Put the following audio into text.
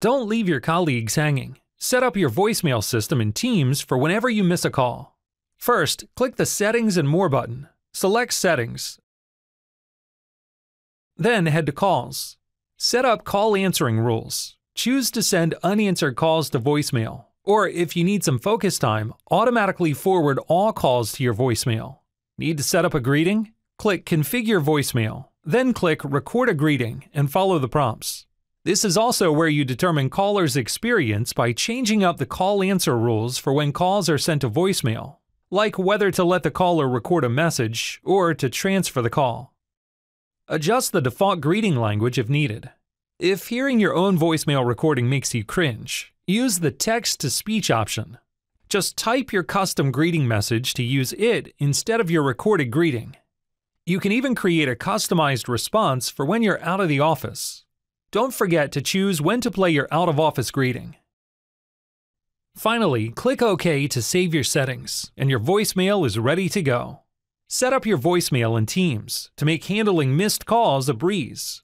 Don't leave your colleagues hanging. Set up your voicemail system in Teams for whenever you miss a call. First, click the Settings and More button. Select Settings. Then head to Calls. Set up call answering rules. Choose to send unanswered calls to voicemail, or if you need some focus time, automatically forward all calls to your voicemail. Need to set up a greeting? Click Configure Voicemail, then click Record a Greeting and follow the prompts. This is also where you determine callers' experience by changing up the call answer rules for when calls are sent to voicemail, like whether to let the caller record a message or to transfer the call. Adjust the default greeting language if needed. If hearing your own voicemail recording makes you cringe, use the text-to-speech option. Just type your custom greeting message to use it instead of your recorded greeting. You can even create a customized response for when you're out of the office. Don't forget to choose when to play your out-of-office greeting. Finally, click OK to save your settings, and your voicemail is ready to go. Set up your voicemail in Teams to make handling missed calls a breeze.